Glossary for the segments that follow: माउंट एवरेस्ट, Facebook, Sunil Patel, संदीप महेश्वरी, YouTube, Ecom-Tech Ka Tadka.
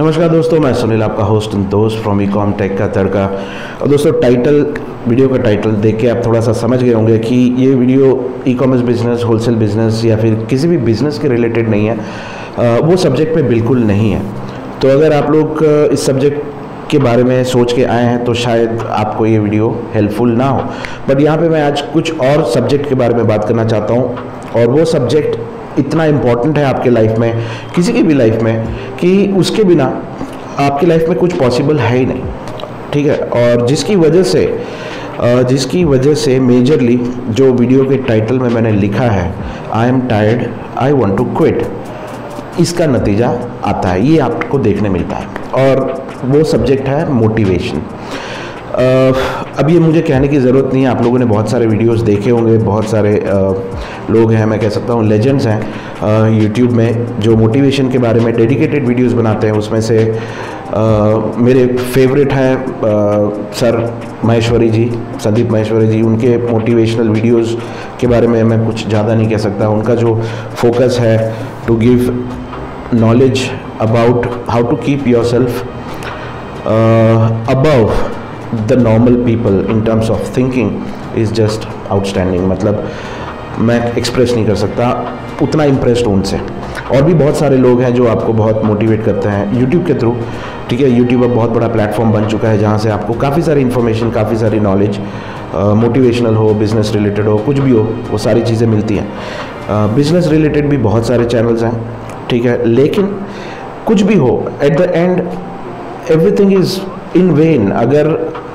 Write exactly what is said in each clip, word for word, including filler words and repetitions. नमस्कार दोस्तों, मैं सुनील आपका होस्ट दोस्त फ्रॉम Ecom-Tech का तड़का। और दोस्तों टाइटल वीडियो का टाइटल देख के आप थोड़ा सा समझ गए होंगे कि ये video e commerce business, wholesale business या फिर किसी भी बिजनेस के रिलेटेड नहीं है, आ, वो सब्जेक्ट पे बिल्कुल नहीं है। तो अगर आप लोग इस सब्जेक्ट के बारे में सोच के आए हैं तो शायद आपको ये वीडियो हेल्पफुल ना हो। बट यहाँ पर मैं आज कुछ और सब्जेक्ट के बारे में बात करना चाहता हूँ और वो सब्जेक्ट इतना इम्पॉर्टेंट है आपके लाइफ में, किसी की भी लाइफ में, कि उसके बिना आपकी लाइफ में कुछ पॉसिबल है ही नहीं। ठीक है, और जिसकी वजह से जिसकी वजह से मेजरली जो वीडियो के टाइटल में मैंने लिखा है I am tired, I want to quit, इसका नतीजा आता है, ये आपको देखने मिलता है। और वो सब्जेक्ट है मोटिवेशन। अब ये मुझे कहने की ज़रूरत नहीं है, आप लोगों ने बहुत सारे वीडियोस देखे होंगे, बहुत सारे लोग हैं, मैं कह सकता हूँ लेजेंड्स हैं यूट्यूब में जो मोटिवेशन के बारे में डेडिकेटेड वीडियोस बनाते हैं। उसमें से मेरे फेवरेट हैं सर महेश्वरी जी, संदीप महेश्वरी जी। उनके मोटिवेशनल वीडियोस के बारे में मैं कुछ ज़्यादा नहीं कह सकता। उनका जो फोकस है to give knowledge about how to keep your self above the normal people in terms of thinking is just outstanding। मतलब मैं एक्सप्रेस नहीं कर सकता, उतना इम्प्रेस्ड हूँ उनसे। और भी बहुत सारे लोग हैं जो आपको बहुत मोटिवेट करते हैं यूट्यूब के थ्रू। ठीक है, यूट्यूब अब बहुत बड़ा प्लेटफॉर्म बन चुका है जहाँ से आपको काफ़ी सारी इन्फॉर्मेशन, काफ़ी सारी नॉलेज, मोटिवेशनल हो, बिज़नेस रिलेटेड हो, कुछ भी हो, वो सारी चीज़ें मिलती हैं। बिज़नेस रिलेटेड भी बहुत सारे चैनल्स हैं। ठीक है, लेकिन कुछ भी हो, at the end everything is in vain अगर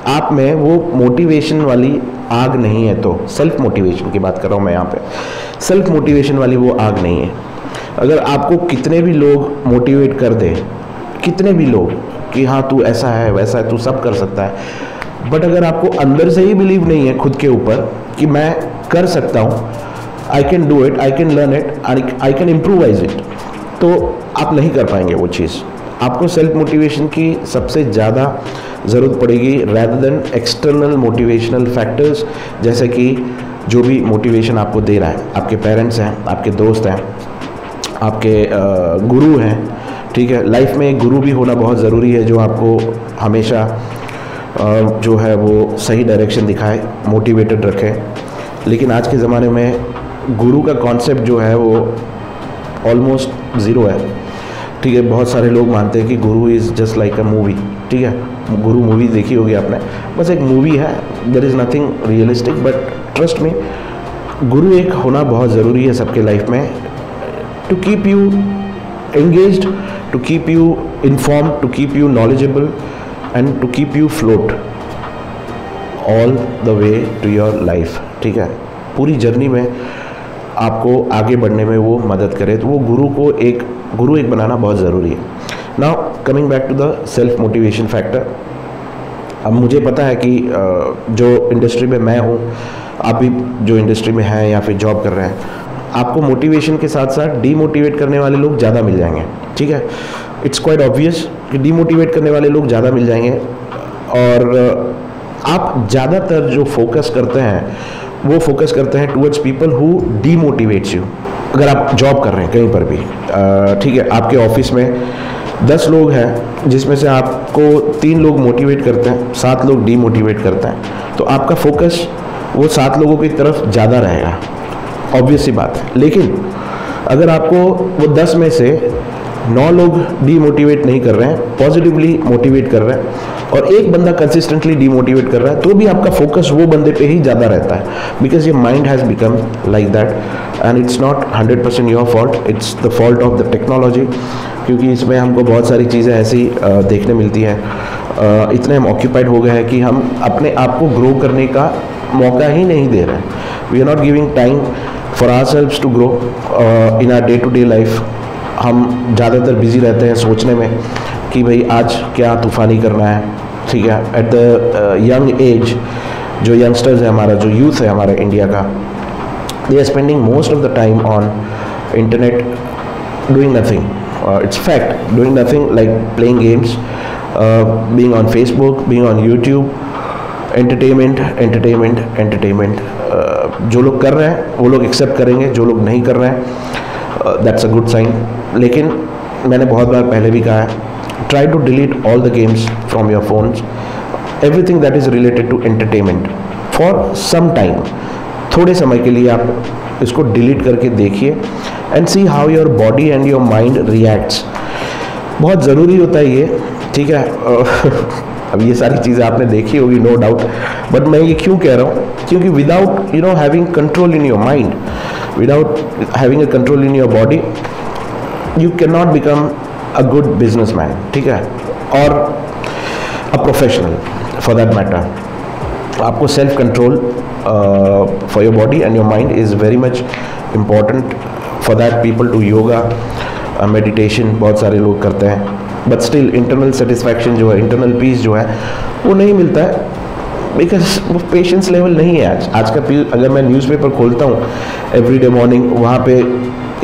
आप में वो मोटिवेशन वाली आग नहीं है। तो सेल्फ मोटिवेशन की बात कर रहा हूँ मैं, यहाँ पे सेल्फ मोटिवेशन वाली वो आग नहीं है। अगर आपको कितने भी लोग मोटिवेट कर दे, कितने भी लोग कि हाँ तू ऐसा है, वैसा है, तू सब कर सकता है, बट अगर आपको अंदर से ही बिलीव नहीं है खुद के ऊपर कि मैं कर सकता हूँ, I can do it, I can learn it, I can improvise it, तो आप नहीं कर पाएंगे वो चीज़। आपको सेल्फ मोटिवेशन की सबसे ज़्यादा ज़रूरत पड़ेगी rather than external motivational factors, जैसे कि जो भी मोटिवेशन आपको दे रहा है, आपके पेरेंट्स हैं, आपके दोस्त हैं, आपके गुरु हैं। ठीक है, लाइफ में एक गुरु भी होना बहुत ज़रूरी है जो आपको हमेशा जो है वो सही डायरेक्शन दिखाए, मोटिवेटेड रखे। लेकिन आज के ज़माने में गुरु का कॉन्सेप्ट जो है वो ऑलमोस्ट ज़ीरो है। ठीक है, बहुत सारे लोग मानते हैं कि guru is just like a movie. ठीक है, गुरु मूवी देखी होगी आपने, बस एक मूवी है, there is nothing realistic. But trust me, guru एक होना बहुत ज़रूरी है सबके लाइफ में, to keep you engaged, to keep you inform, to keep you knowledgeable and to keep you float all the way to your life. ठीक है, पूरी जर्नी में आपको आगे बढ़ने में वो मदद करे। तो वो गुरु को एक गुरु एक बनाना बहुत ज़रूरी है। Now coming back to the self motivation factor. अब मुझे पता है कि जो इंडस्ट्री में मैं हूँ, आप भी जो इंडस्ट्री में हैं या फिर जॉब कर रहे हैं, आपको मोटिवेशन के साथ साथ डीमोटिवेट करने वाले लोग ज़्यादा मिल जाएंगे। ठीक है, इट्स क्वाइट ऑब्वियस कि डीमोटिवेट करने वाले लोग ज़्यादा मिल जाएंगे। और आप ज़्यादातर जो फोकस करते हैं वो फोकस करते हैं towards people who demotivates you. अगर आप जॉब कर रहे हैं कहीं पर भी, ठीक है, आपके ऑफिस में दस लोग हैं जिसमें से आपको तीन लोग मोटिवेट करते हैं, सात लोग डीमोटिवेट करते हैं, तो आपका फोकस वो सात लोगों की तरफ ज़्यादा रहेगा, ऑब्वियस सी बात है। लेकिन अगर आपको वो दस में से नौ लोग डीमोटिवेट नहीं कर रहे हैं, पॉजिटिवली मोटिवेट कर रहे हैं, और एक बंदा कंसिस्टेंटली डीमोटिवेट कर रहा है, तो भी आपका फोकस वो बंदे पे ही ज़्यादा रहता है, बिकॉज ये mind has become like that. And it's not hundred percent your fault, it's the fault of the technology, क्योंकि इसमें हमको बहुत सारी चीज़ें ऐसी देखने मिलती हैं, इतने हम ऑक्यूपाइड हो गए हैं कि हम अपने आप को ग्रो करने का मौका ही नहीं दे रहे हैं। We are not giving time for ourselves to grow in our day to day life. हम ज़्यादातर बिजी रहते हैं सोचने में कि भाई आज क्या तूफ़ानी करना है। ठीक है, एट द यंग एज जो यंगस्टर्स है हमारा, जो यूथ है हमारा इंडिया का, they are spending most of the time on internet doing nothing. It's fact, doing nothing like playing games, being on Facebook, being on YouTube, entertainment entertainment entertainment. जो लोग कर रहे हैं वो लोग एक्सेप्ट करेंगे, जो लोग नहीं कर रहे हैं दैट्स अ गुड साइन। लेकिन मैंने बहुत बार पहले भी कहा है try to delete all the games from your phones, everything that is related to entertainment for some time. थोड़े समय के लिए आप इसको delete करके देखिए and see how your body and your mind reacts. बहुत ज़रूरी होता है ये, ठीक है. अब ये सारी चीज़ें आपने देखी होगी, no doubt, but मैं ये क्यों कह रहा हूँ, क्योंकि without you know having control in your mind, without having a control in your body, you cannot become a good businessman, ठीक है, or a professional for that matter. आपको self control for your body and your mind is very much important. For that people do yoga, meditation बहुत सारे लोग करते हैं, but still internal satisfaction जो है, इंटरनल पीस जो है, वो नहीं मिलता है बिकॉज वो पेशेंस लेवल नहीं है. आज आज का अगर मैं न्यूज़पेपर खोलता हूँ एवरीडे मॉर्निंग, वहाँ पे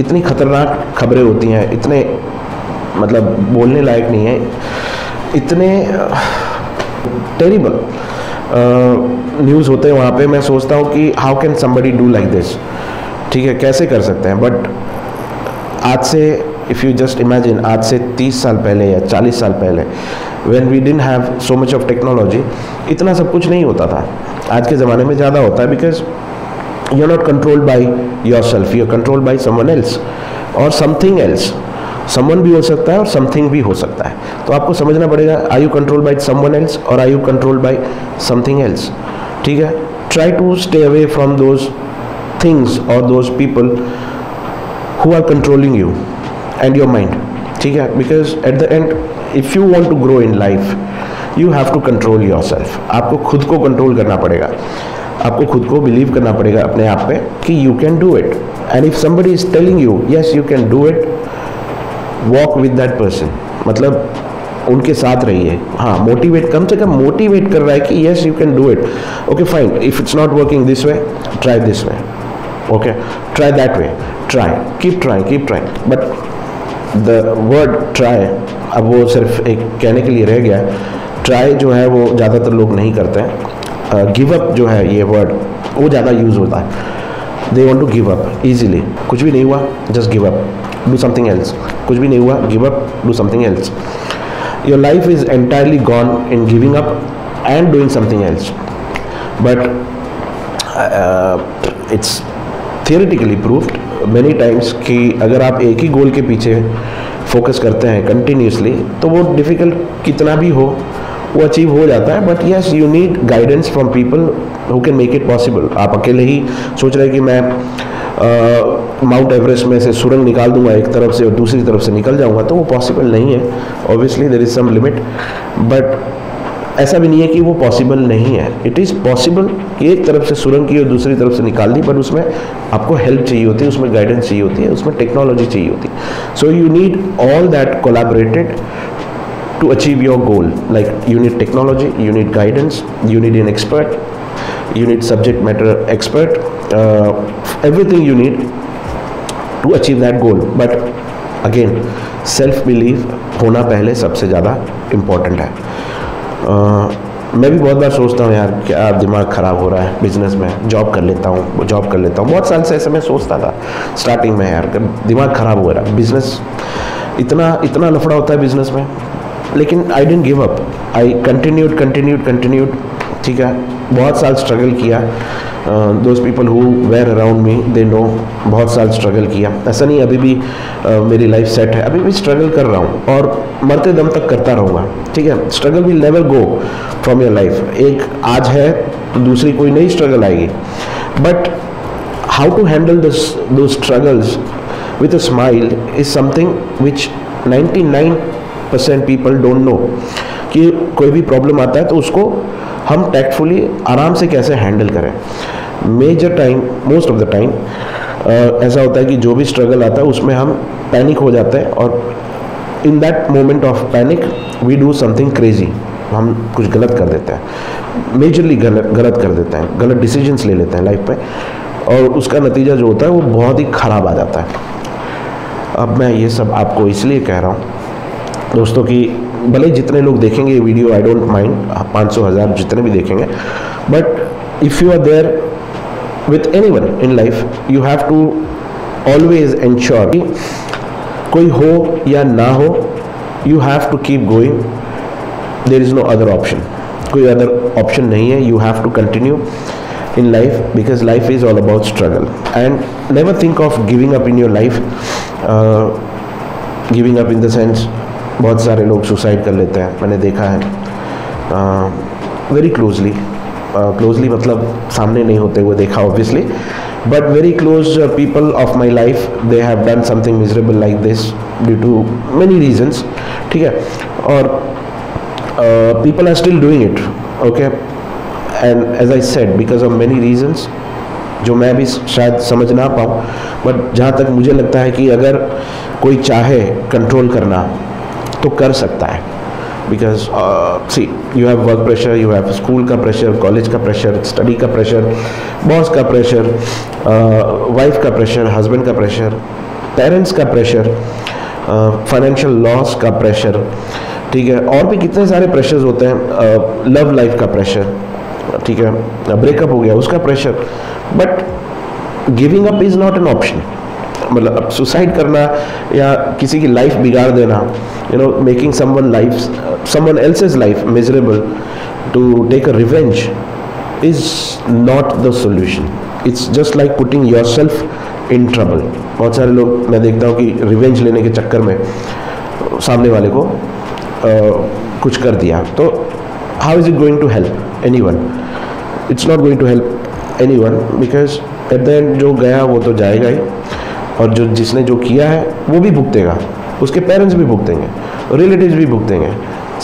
इतनी खतरनाक खबरें होती हैं, इतने मतलब बोलने लायक नहीं है, इतने टेरिबल न्यूज़ uh, होते हैं वहाँ पे. मैं सोचता हूँ कि how can somebody do like this, ठीक है, कैसे कर सकते हैं. बट आज से इफ़ यू जस्ट इमेजिन, आज से तीस साल पहले या चालीस साल पहले, when we didn't have so much of technology, इतना सब कुछ नहीं होता था. आज के ज़माने में ज़्यादा होता है because you are not controlled by yourself, you are controlled by someone else और समथिंग एल्स. समवन भी हो सकता है और समथिंग भी हो सकता है. तो आपको समझना पड़ेगा, are you controlled by someone else और are you controlled by something else, ठीक है. Try to stay away from those things और those people who are controlling you and your mind, ठीक है. Because at the end if you want to grow in life, you have to control your self. आपको खुद को control करना पड़ेगा, आपको खुद को बिलीव करना पड़ेगा अपने आप पे कि you can do it. And if somebody is telling you yes you can do it, walk with that person, मतलब उनके साथ रहिए. हाँ, मोटिवेट, कम से कम मोटिवेट कर रहा है कि yes you can do it. Okay fine, if it's not working this way, try this way, okay, try that way, try, keep trying, keep trying. But the word try अब वो सिर्फ एक कहने के लिए रह गया है. ट्राई जो है वो ज़्यादातर लोग नहीं करते हैं. गिव अप जो है ये वर्ड, वो ज़्यादा यूज़ होता है. They want to give up easily. कुछ भी नहीं हुआ, just give up, do something else. कुछ भी नहीं हुआ, give up, do something else. Your life is entirely gone in giving up and doing something else. But it's theoretically proved many times कि अगर आप एक ही गोल के पीछे फोकस करते हैं कंटिन्यूसली, तो वो डिफ़िकल्ट कितना भी हो वो अचीव हो जाता है. But yes, you need guidance from people who can make it possible. आप अकेले ही सोच रहे कि मैं माउंट एवरेस्ट में से सुरंग निकाल दूंगा एक तरफ से और दूसरी तरफ से निकल जाऊंगा, तो वो पॉसिबल नहीं है. Obviously there is some limit, but ऐसा भी नहीं है कि वो पॉसिबल नहीं है. इट इज़ पॉसिबल कि एक तरफ से सुरंग की और दूसरी तरफ से निकाल दी, बट उसमें आपको हेल्प चाहिए होती है, उसमें गाइडेंस चाहिए होती है, उसमें टेक्नोलॉजी चाहिए होती है. So you need all that collaborated to achieve your goal. Like you need technology, you need guidance, you need an expert, you need subject matter expert, everything you need to achieve that goal. But again, self believe होना पहले सबसे ज़्यादा important है. Uh, मैं भी बहुत बार सोचता हूँ यार क्या दिमाग ख़राब हो रहा है बिजनेस में, जॉब कर लेता हूँ, जॉब कर लेता हूँ. बहुत साल से ऐसे मैं सोचता था स्टार्टिंग में, यार दिमाग ख़राब हो रहा है, बिज़नेस इतना इतना लफड़ा होता है बिज़नेस में. लेकिन I didn't give up, I continued continued continued ठीक है. बहुत साल स्ट्रगल किया. Those people who were around me they know, बहुत साल स्ट्रगल किया. ऐसा नहीं अभी भी uh, मेरी लाइफ सेट है, अभी भी स्ट्रगल कर रहा हूँ और मरते दम तक करता रहूँगा, ठीक है. Struggle will never go from your life. एक आज है तो दूसरी कोई नई स्ट्रगल आएगी. But how to handle this two struggles with a smile is something which ninety nine percent people don't know. कि कोई भी प्रॉब्लम आता है तो उसको हम टैक्टफुली आराम से कैसे हैंडल करें. Major time, most of the time ऐसा होता है कि जो भी स्ट्रगल आता है उसमें हम पैनिक हो जाते हैं, और in that moment of panic we do something crazy. हम कुछ गलत कर देते हैं, मेजरली गलत गलत कर देते हैं, गलत डिसीजंस ले लेते हैं लाइफ पे, और उसका नतीजा जो होता है वो बहुत ही ख़राब आ जाता है. अब मैं ये सब आपको इसलिए कह रहा हूँ दोस्तों कि भले जितने लोग देखेंगे ये वीडियो, आई डोंट माइंड, पाँच सौ हज़ार जितने भी देखेंगे, but if you are there with anyone in life, you have to always ensure कि कोई हो या ना हो, you have to keep going, there is no other option, कोई अदर ऑप्शन नहीं है, you have to continue in life because life is all about struggle, and never think of giving up in your life. uh, giving up in the sense बहुत सारे लोग suicide कर लेते हैं, मैंने देखा है uh, very closely uh, closely मतलब सामने नहीं होते हुए देखा obviously, but very close uh, people of my life, they have done something miserable like this due to many reasons. ठीक है, और uh, people are still doing it, okay. And as I said, because of many reasons, जो मैं भी शायद समझ ना पाऊँ, बट जहाँ तक मुझे लगता है कि अगर कोई चाहे कंट्रोल करना तो कर सकता है, because uh, see, you have work pressure, you have school का pressure, college का pressure, study का pressure, boss का pressure, uh, wife का pressure, husband का pressure, parents का pressure, uh, financial loss का pressure, ठीक है, और भी कितने सारे pressures होते हैं, लव uh, लाइफ का pressure, ठीक है, ब्रेकअप हो गया उसका pressure, but giving up is not an option. मतलब सुसाइड करना या किसी की लाइफ बिगाड़ देना, you know, making someone life someone else's life miserable to take a revenge is not the solution. It's just like putting yourself in trouble. बहुत सारे लोग मैं देखता हूँ कि रिवेंज लेने के चक्कर में सामने वाले को आ, कुछ कर दिया, तो how is it going to help anyone? It's not going to help anyone because at the end जो गया वो तो जाएगा ही, और जो जिसने जो किया है वो भी भुगतेगा, उसके पेरेंट्स भी भुगतेंगे, रिलेटिव्स भी भुगतेंगे,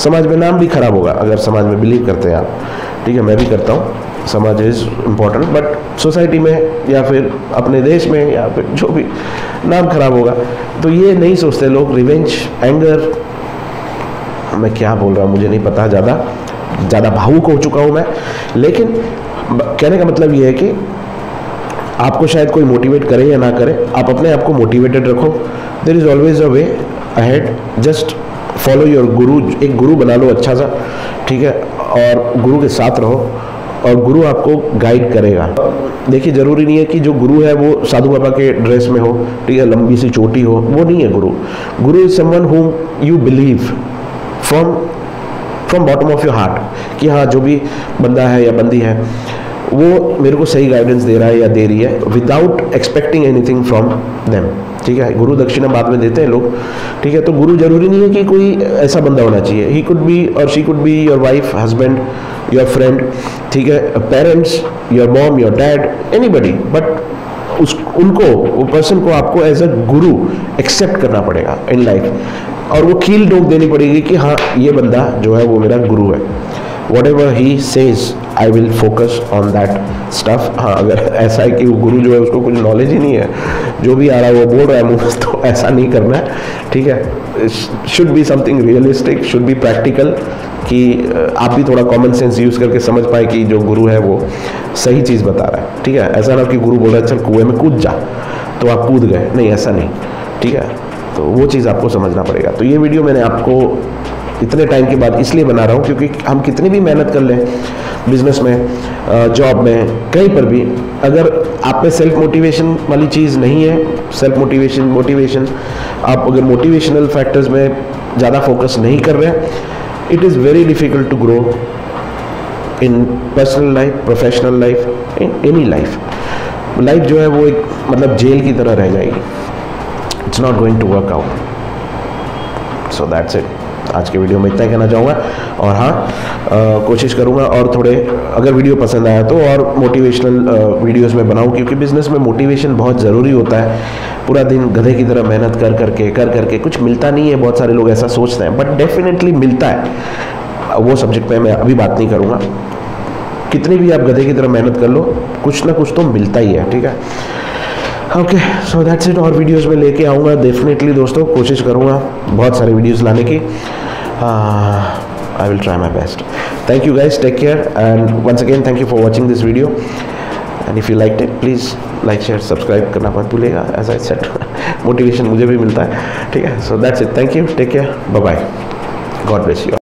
समाज में नाम भी खराब होगा अगर समाज में बिलीव करते हैं आप. ठीक है, मैं भी करता हूँ, समाज इज़ इम्पोर्टेंट, बट सोसाइटी में या फिर अपने देश में या फिर जो भी नाम खराब होगा, तो ये नहीं सोचते लोग. रिवेंज, एंगर, मैं क्या बोल रहा हूँ मुझे नहीं पता, ज़्यादा ज़्यादा भावुक हो चुका हूँ मैं, लेकिन कहने का मतलब ये है कि आपको शायद कोई मोटिवेट करे या ना करे, आप अपने आप को मोटिवेटेड रखो. There is always a way ahead, just follow your guru. एक गुरु बना लो अच्छा सा, ठीक है, और गुरु के साथ रहो और गुरु आपको गाइड करेगा. देखिए, ज़रूरी नहीं है कि जो गुरु है वो साधु बाबा के ड्रेस में हो, ठीक है, लंबी सी चोटी हो, वो नहीं है गुरु. Guru is someone whom you believe from from bottom of your heart कि हाँ जो भी बंदा है या बंदी है वो मेरे को सही गाइडेंस दे रहा है या दे रही है, without expecting anything from them. ठीक है, गुरु दक्षिणा बाद में देते हैं लोग, ठीक है, तो गुरु जरूरी नहीं है कि कोई ऐसा बंदा होना चाहिए. ही कुड बी और she could be your wife, husband, your friend, ठीक है, parents, your mom, your dad, anybody, but उस उनको वो पर्सन को आपको एज अ गुरु एक्सेप्ट करना पड़ेगा इन लाइफ, और वो कील ठोक देनी पड़ेगी कि हाँ ये बंदा जो है वो मेरा गुरु है. Whatever he says I will focus on that stuff. हाँ, अगर ऐसा है कि वो गुरु जो है उसको कुछ नॉलेज ही नहीं है, जो भी आ रहा है वो बोल रहा है मुझे, तो ऐसा नहीं करना है. ठीक है, should be something realistic, should be practical, कि आप भी थोड़ा कॉमन सेंस यूज़ करके समझ पाए कि जो गुरु है वो सही चीज़ बता रहा है. ठीक है, ऐसा ना कि गुरु बोल रहा है चल कुएँ में कूद जा तो आप कूद गए, नहीं ऐसा नहीं. ठीक है, तो वो चीज़ आपको समझना पड़ेगा. तो ये वीडियो मैंने आपको इतने टाइम के बाद इसलिए बना रहा हूँ क्योंकि हम कितनी भी मेहनत कर लें बिजनेस में, जॉब में, कहीं पर भी, अगर आप में सेल्फ मोटिवेशन वाली चीज़ नहीं है, सेल्फ मोटिवेशन मोटिवेशन आप अगर मोटिवेशनल फैक्टर्स में ज़्यादा फोकस नहीं कर रहे हैं, it is very difficult to grow in personal life, professional life, in any life. Life जो है वो एक मतलब जेल की तरह रह जाएगी. It's not going to work out. So that's it. आज के वीडियो में इतना ही कहना चाहूँगा, और हाँ कोशिश करूँगा और थोड़े, अगर वीडियो पसंद आया तो और मोटिवेशनल वीडियोस में बनाऊँ, क्योंकि बिजनेस में मोटिवेशन बहुत ज़रूरी होता है. पूरा दिन गधे की तरह मेहनत कर करके कर करके कुछ मिलता नहीं है, बहुत सारे लोग ऐसा सोचते हैं, बट डेफिनेटली मिलता है. वो सब्जेक्ट पर मैं अभी बात नहीं करूँगा. कितनी भी आप गधे की तरह मेहनत कर लो, कुछ ना कुछ तो मिलता ही है. ठीक है, ओके, सो दैट्स इट. और वीडियोस में लेके आऊँगा डेफिनेटली दोस्तों, कोशिश करूँगा बहुत सारे वीडियोस लाने की. I will try my best. Thank you guys, take care, and once again thank you for watching this video, and if you like it please like, share, subscribe करना मत भूलिएगा. एज आई सेड, मोटिवेशन मुझे भी मिलता है. ठीक है, so that's it. Thank you, take care, bye bye, God bless you.